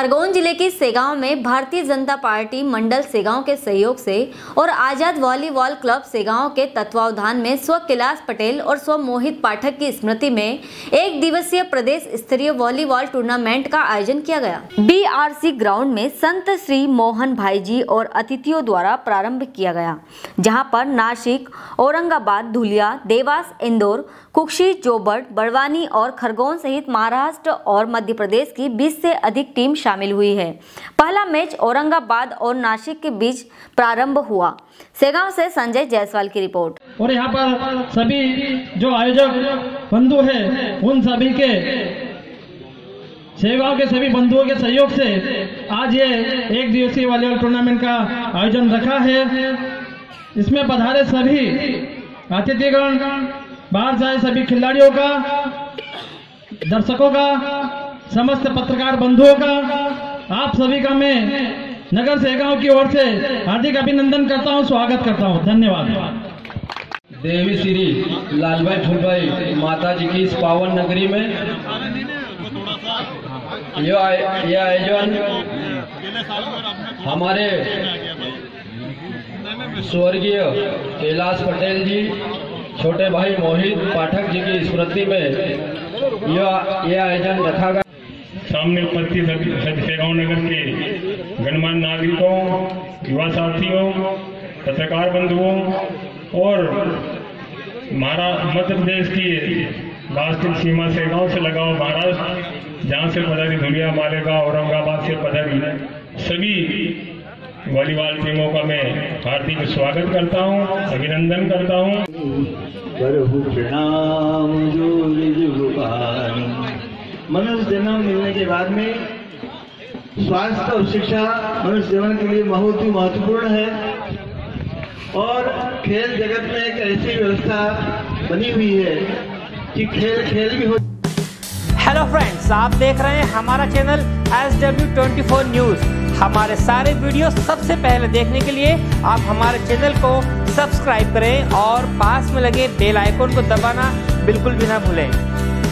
खरगोन जिले के सेगांव में भारतीय जनता पार्टी मंडल सेगांव के सहयोग से और आजाद वॉलीबॉल क्लब सेगांव के तत्वावधान में स्व कैलाश पटेल और स्व मोहित पाठक की स्मृति में एक दिवसीय प्रदेश स्तरीय वॉलीबॉल टूर्नामेंट का आयोजन किया गया। BRC ग्राउंड में संत श्री मोहन भाई जी और अतिथियों द्वारा प्रारंभ किया गया, जहाँ पर नासिक, औरंगाबाद, धुलिया, देवास, इंदौर, कुक्षी, जोबड़, बड़वानी और खरगोन सहित महाराष्ट्र और मध्य प्रदेश की 20 से अधिक टीम शामिल हुई है। पहला मैच औरंगाबाद और नासिक के बीच प्रारंभ हुआ। सेगांव से संजय जायसवाल की रिपोर्ट। और यहाँ पर सभी जो आयोजक बंधु हैं, उन सभी के सेगांव के सभी बंधुओं के सहयोग से आज ये एक दिवसीय वॉलीबॉल टूर्नामेंट का आयोजन रखा है। इसमें पधारे सभी अतिथिगण, बाहर से आए सभी खिलाड़ियों का, दर्शकों का, समस्त पत्रकार बंधुओं का, आप सभी का मैं नगर सेगांव की ओर से हार्दिक अभिनंदन करता हूं, स्वागत करता हूं, धन्यवाद। देवी श्री लालबाई झुलबाई माता जी की इस पावन नगरी में यह आयोजन हमारे स्वर्गीय कैलाश पटेल जी, छोटे भाई मोहित पाठक जी की स्मृति में यह आयोजन रखा गया। सामने उपस्थित सेगांव नगर के गणमान्य नागरिकों, युवा साथियों, पत्रकार बंधुओं और मध्य प्रदेश की वास्तविक सीमा सेगांव से लगा हुआ महाराष्ट्र, जहाँ से पधारी धुलिया, मालेगांव, औरंगाबाद से पधारी सभी वॉलीबॉल टीमों का मैं हार्दिक स्वागत करता हूँ, अभिनंदन करता हूँ। मनुष्य जन्म मिलने के बाद में स्वास्थ्य और शिक्षा मनुष्य जीवन के लिए बहुत ही महत्वपूर्ण है और खेल जगत में एक ऐसी व्यवस्था बनी हुई है कि खेल खेल भी हो। हेलो फ्रेंड्स, आप देख रहे हैं हमारा चैनल SW24 न्यूज। हमारे सारे वीडियो सबसे पहले देखने के लिए आप हमारे चैनल को सब्सक्राइब करें और पास में लगे बेल आइकन को दबाना बिल्कुल भी ना भूलें।